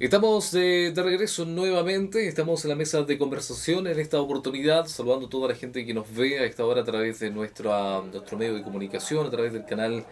Estamos de regreso nuevamente, estamos en la mesa de conversación en esta oportunidad, saludando a toda la gente que nos ve a esta hora a través de nuestro medio de comunicación, a través del canal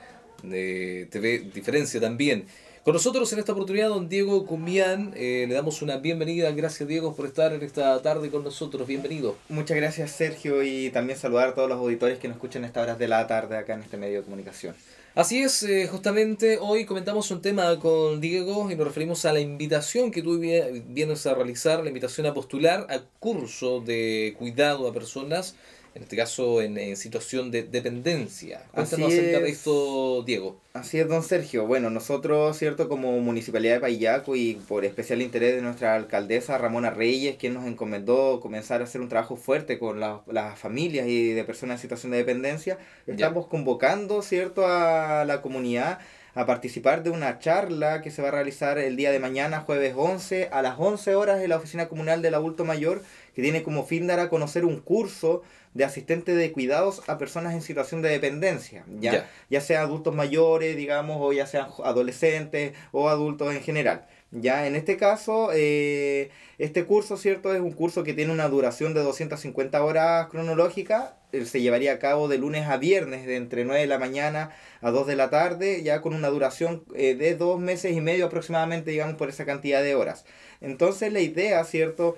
de TV Diferencia también. Con nosotros en esta oportunidad, don Diego Cumian, le damos una bienvenida. Gracias, Diego, por estar en esta tarde con nosotros. Bienvenido. Muchas gracias, Sergio, y también saludar a todos los auditores que nos escuchan a estas horas de la tarde acá en este medio de comunicación. Así es, justamente hoy comentamos un tema con Diego y nos referimos a la invitación que tú vienes a realizar, la invitación a postular a curso de cuidado a personas, en este caso en situación de dependencia. Cuéntanos acerca de esto, Diego. Así es, don Sergio. Bueno, nosotros, ¿cierto?, como Municipalidad de Paillaco y por especial interés de nuestra alcaldesa Ramona Reyes, quien nos encomendó comenzar a hacer un trabajo fuerte con las familias y de personas en situación de dependencia, estamos convocando, ¿cierto?, a la comunidad a participar de una charla que se va a realizar el día de mañana, jueves 11, a las 11 horas en la Oficina Comunal del Adulto Mayor, que tiene como fin dar a conocer un curso de asistente de cuidados a personas en situación de dependencia, ya sean adultos mayores, digamos, o ya sean adolescentes o adultos en general. Ya, en este caso, este curso, ¿cierto?, es un curso que tiene una duración de 250 horas cronológicas. Se llevaría a cabo de lunes a viernes, de entre 9 de la mañana a 2 de la tarde, ya con una duración de 2 meses y medio aproximadamente, digamos, por esa cantidad de horas. Entonces, la idea, ¿cierto?,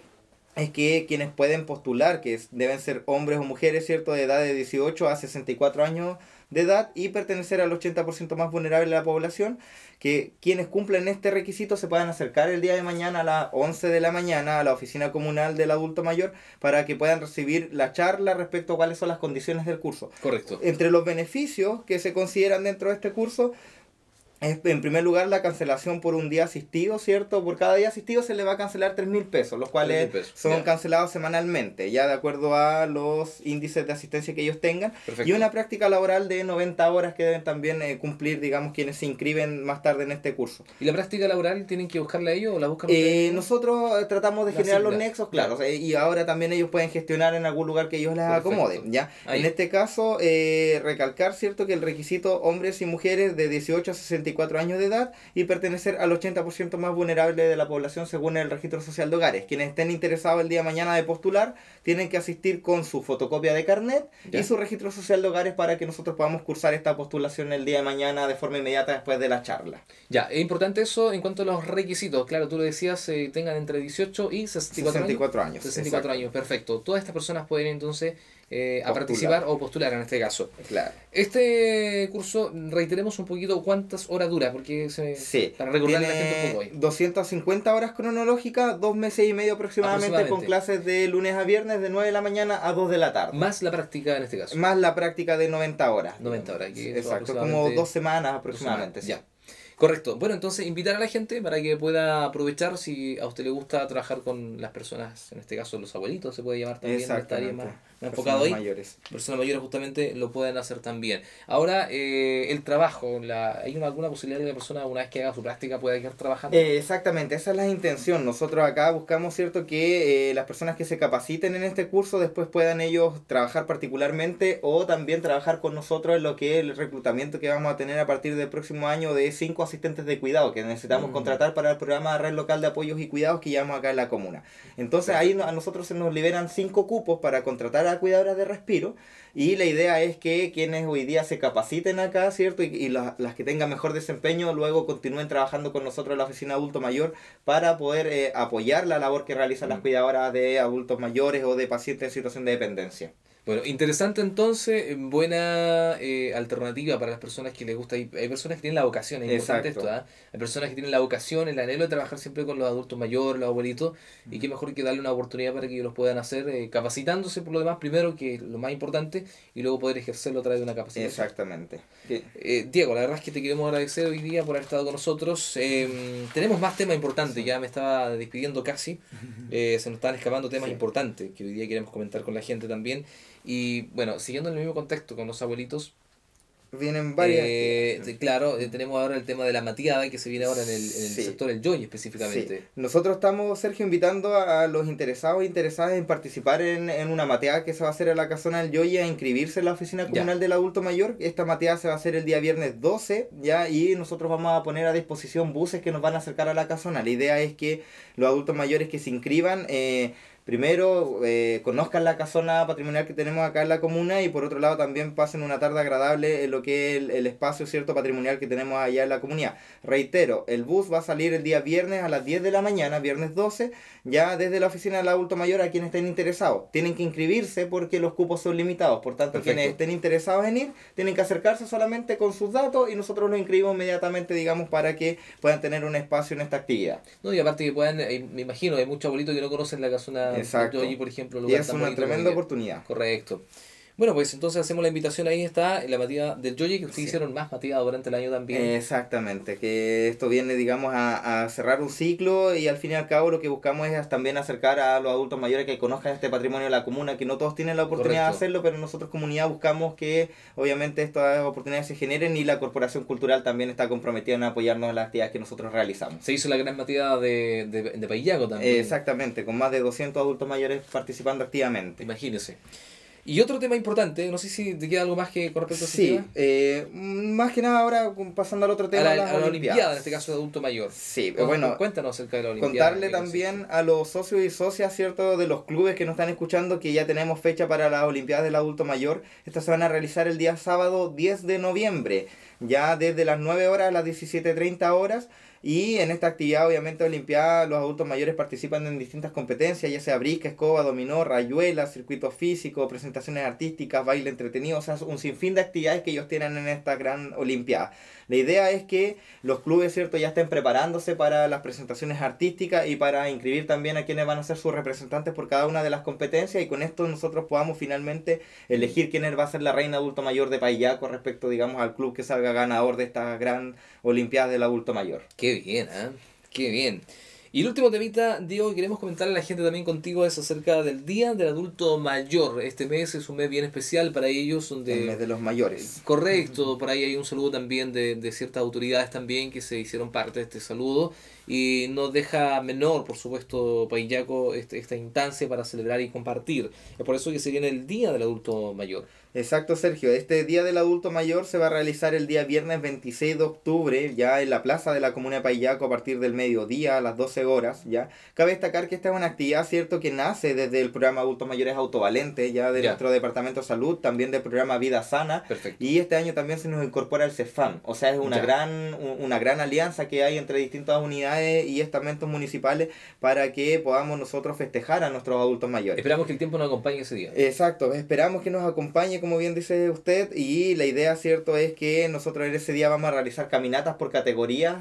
es que quienes pueden postular, que deben ser hombres o mujeres, ¿cierto?, de edad de 18 a 64 años de edad y pertenecer al 80% más vulnerable de la población, que quienes cumplen este requisito se puedan acercar el día de mañana a las 11 de la mañana a la Oficina Comunal del Adulto Mayor para que puedan recibir la charla respecto a cuáles son las condiciones del curso. Correcto. Entre los beneficios que se consideran dentro de este curso, es, en primer lugar, la cancelación por un día asistido, ¿cierto? Por cada día asistido se le va a cancelar 3.000 pesos, los cuales son cancelados semanalmente, ya de acuerdo a los índices de asistencia que ellos tengan. Perfecto. Y una práctica laboral de 90 horas que deben también cumplir, digamos, quienes se inscriben más tarde en este curso. ¿Y la práctica laboral tienen que buscarla ellos o la buscan ustedes? Nosotros tratamos de generar los nexos, claro, y ahora también ellos pueden gestionar en algún lugar que ellos les acomoden, ¿ya? Ahí. En este caso, recalcar, ¿cierto?, que el requisito hombres y mujeres de 18 a 64 años de edad y pertenecer al 80% más vulnerable de la población según el registro social de hogares. Quienes estén interesados el día de mañana de postular tienen que asistir con su fotocopia de carnet y su registro social de hogares para que nosotros podamos cursar esta postulación el día de mañana de forma inmediata después de la charla. Ya, es importante eso en cuanto a los requisitos. Claro, tú le decías tengan entre 18 y 64 años. 64 años, perfecto. Todas estas personas pueden entonces a participar o postular en este caso. Claro. Este curso, reiteremos un poquito cuántas horas dura, porque para recordar a la gente un poco hoy. 250 horas cronológicas, 2 meses y medio aproximadamente, con clases de lunes a viernes de 9 de la mañana a 2 de la tarde. Más la práctica en este caso. Más la práctica de 90 horas. 90 horas. Que exacto, como 2 semanas aproximadamente. Correcto. Bueno, entonces invitar a la gente para que pueda aprovechar si a usted le gusta trabajar con las personas, en este caso los abuelitos, se puede llamar también, estaría más enfocado ahí. Personas mayores justamente lo pueden hacer también. Ahora, el trabajo, ¿hay alguna posibilidad de que la persona una vez que haga su práctica pueda quedar trabajando? Exactamente, esa es la intención. Nosotros acá buscamos, ¿cierto?, que las personas que se capaciten en este curso después puedan ellos trabajar particularmente o también trabajar con nosotros en lo que es el reclutamiento que vamos a tener a partir del próximo año de 5 a asistentes de cuidado que necesitamos contratar para el programa de red local de apoyos y cuidados que llevamos acá en la comuna. Entonces ahí a nosotros se nos liberan 5 cupos para contratar a cuidadoras de respiro y la idea es que quienes hoy día se capaciten acá, ¿cierto?, y las que tengan mejor desempeño luego continúen trabajando con nosotros en la oficina adulto mayor para poder apoyar la labor que realizan las cuidadoras de adultos mayores o de pacientes en situación de dependencia. Bueno, interesante entonces, buena alternativa para las personas que les gusta. Hay personas que tienen la vocación, es importante esto, ¿eh? Hay personas que tienen la vocación, el anhelo de trabajar siempre con los adultos mayores, los abuelitos, y qué mejor que darle una oportunidad para que ellos los puedan hacer, capacitándose por lo demás primero, que es lo más importante, y luego poder ejercerlo a través de una capacitación. Exactamente. Diego, la verdad es que te queremos agradecer hoy día por haber estado con nosotros. Tenemos más temas importantes, ya me estaba despidiendo casi, se nos están escapando temas importantes que hoy día queremos comentar con la gente también. Y bueno, siguiendo en el mismo contexto con los abuelitos, Vienen varias. Claro, tenemos ahora el tema de la mateada que se viene ahora en el sector del Yoy específicamente. Sí. Nosotros estamos, Sergio, invitando a los interesados e interesadas en participar en una mateada que se va a hacer en la casona del Yoy, a inscribirse en la oficina comunal del adulto mayor. Esta mateada se va a hacer el día viernes 12, ya, y nosotros vamos a poner a disposición buses que nos van a acercar a la casona. La idea es que los adultos mayores que se inscriban, primero, conozcan la casona patrimonial que tenemos acá en la comuna, y por otro lado también pasen una tarde agradable en lo que es el espacio patrimonial que tenemos allá en la comunidad. Reitero, el bus va a salir el día viernes a las 10 de la mañana, viernes 12, ya desde la oficina del adulto mayor. A quienes estén interesados, tienen que inscribirse porque los cupos son limitados. Por tanto, perfecto, quienes estén interesados en ir, tienen que acercarse solamente con sus datos y nosotros los inscribimos inmediatamente, digamos, para que puedan tener un espacio en esta actividad. No, y aparte que puedan, me imagino, hay muchos abuelitos que no conocen la casona. Exacto. Allí, por ejemplo, lugar y es una tremenda oportunidad. Correcto. Bueno, pues entonces hacemos la invitación, ahí está, la mateada del Yoy, que ustedes hicieron más mateada durante el año también. Exactamente, que esto viene, digamos, a cerrar un ciclo, y al fin y al cabo lo que buscamos es también acercar a los adultos mayores que conozcan este patrimonio de la comuna, que no todos tienen la oportunidad, correcto, de hacerlo, pero nosotros comunidad buscamos que obviamente estas oportunidades se generen, y la Corporación Cultural también está comprometida en apoyarnos en las actividades que nosotros realizamos. Se hizo la gran mateada de Paillaco también. Exactamente, con más de 200 adultos mayores participando activamente. Imagínese. Y otro tema importante, no sé si te queda algo más que con respecto a ese tema. Sí, más que nada ahora pasando al otro tema, a la Olimpiada, en este caso de adulto mayor. Sí, pero bueno, cuéntanos acerca de la Olimpiada. Contarle también a los socios y socias, ¿cierto?, de los clubes que nos están escuchando, que ya tenemos fecha para las Olimpiadas del adulto mayor. Estas se van a realizar el día sábado 10 de noviembre, ya desde las 9 horas a las 17:30 horas. Y en esta actividad, obviamente, olimpiada, los adultos mayores participan en distintas competencias, ya sea brisca, escoba, dominó, rayuela, circuito físico, presentaciones artísticas, baile entretenido, o sea, un sinfín de actividades que ellos tienen en esta gran olimpiada. La idea es que los clubes, ¿cierto?, ya estén preparándose para las presentaciones artísticas y para inscribir también a quienes van a ser sus representantes por cada una de las competencias, y con esto nosotros podamos finalmente elegir quién va a ser la reina adulto mayor de Paillaco respecto, digamos, al club que salga ganador de esta gran olimpiada del adulto mayor. Qué bien, ¿eh? Qué bien. Y el último temita, Diego, que queremos comentarle a la gente también contigo es acerca del Día del Adulto Mayor. Este mes es un mes bien especial para ellos. El mes de los mayores. Correcto, por ahí hay un saludo también de ciertas autoridades también que se hicieron parte de este saludo. Y no deja menor, por supuesto, Paillaco, esta instancia para celebrar y compartir. Es por eso que se viene el Día del Adulto Mayor. Exacto, Sergio. Este Día del Adulto Mayor se va a realizar el día viernes 26 de octubre, ya en la plaza de la comuna de Paillaco, a partir del mediodía, a las 12 horas, ya. Cabe destacar que esta es una actividad, cierto, que nace desde el programa Adultos Mayores Autovalente, ya de nuestro Departamento de Salud, también del programa Vida Sana. Perfecto. Y este año también se nos incorpora el CEFAM, o sea, es una gran alianza que hay entre distintas unidades y estamentos municipales para que podamos nosotros festejar a nuestros adultos mayores. Esperamos que el tiempo nos acompañe ese día. Exacto, esperamos que nos acompañe, como bien dice usted, y la idea, cierto, es que nosotros en ese día vamos a realizar caminatas por categorías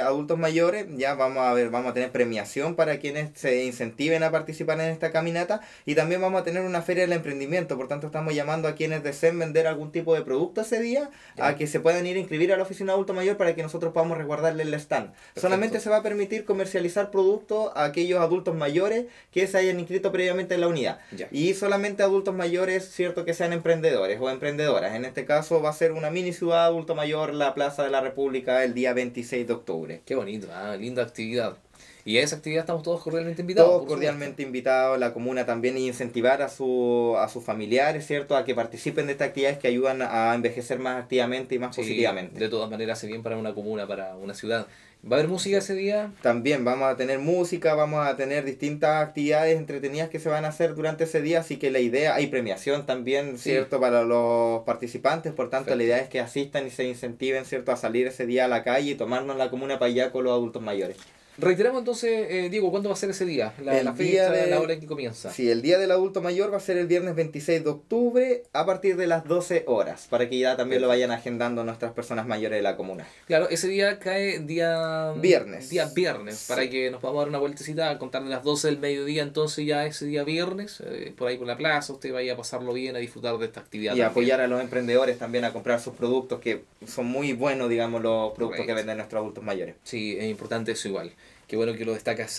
adultos mayores, ya vamos a tener premiación para quienes se incentiven a participar en esta caminata, y también vamos a tener una feria del emprendimiento. Por tanto, estamos llamando a quienes deseen vender algún tipo de producto ese día, ya, a que se puedan ir a inscribir a la oficina adulto mayor para que nosotros podamos resguardarle el stand. Perfecto. Solamente se va a permitir comercializar productos a aquellos adultos mayores que se hayan inscrito previamente en la unidad, ya, y solamente adultos mayores, cierto, que sean emprendedores o emprendedoras. En este caso va a ser una mini ciudad adulto mayor, la Plaza de la República, el día 26 de octubre. Qué bonito, ¿eh? Linda actividad. Y a esa actividad estamos todos cordialmente invitados. Todos cordialmente invitados, la comuna también, y incentivar a sus familiares, ¿cierto?, a que participen de estas actividades que ayudan a envejecer más activamente y más positivamente. De todas maneras, hace bien para una comuna, para una ciudad. ¿Va a haber música ese día? También vamos a tener música, vamos a tener distintas actividades entretenidas que se van a hacer durante ese día, así que la idea, hay premiación también, ¿cierto?, para los participantes, por tanto, perfecto, la idea es que asistan y se incentiven, ¿cierto?, a salir ese día a la calle y tomarnos la comuna para allá con los adultos mayores. Reiteramos entonces, Diego, ¿cuándo va a ser ese día? La fecha, la hora en que comienza. Sí, el Día del Adulto Mayor va a ser el viernes 26 de octubre a partir de las 12 horas, para que ya también lo vayan agendando nuestras personas mayores de la comuna. Claro, ese día cae día viernes. Día viernes, para que nos podamos dar una vueltecita a contar de las 12 del mediodía, entonces ya ese día viernes, por ahí por la plaza, usted vaya a pasarlo bien, a disfrutar de esta actividad. Y también apoyar a los emprendedores también a comprar sus productos, que son muy buenos, digamos, los productos que venden nuestros adultos mayores. Sí, es importante eso igual. Qué bueno que lo destacas,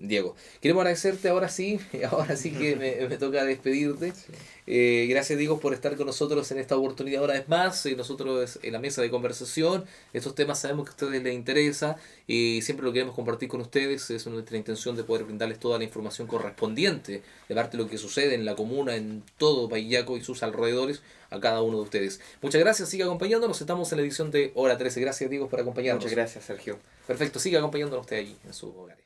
Diego. Queremos agradecerte ahora sí que me toca despedirte. Sí. Gracias, Diego, por estar con nosotros en esta oportunidad una vez más. Nosotros en la mesa de conversación, estos temas sabemos que a ustedes les interesa y siempre lo queremos compartir con ustedes. Es nuestra intención de poder brindarles toda la información correspondiente de parte de lo que sucede en la comuna, en todo Paillaco y sus alrededores, a cada uno de ustedes. Muchas gracias, siga acompañándonos. Estamos en la edición de Hora 13. Gracias, Diego, por acompañarnos. Muchas gracias, Sergio. Perfecto, siga acompañándonos usted allí en su hogar.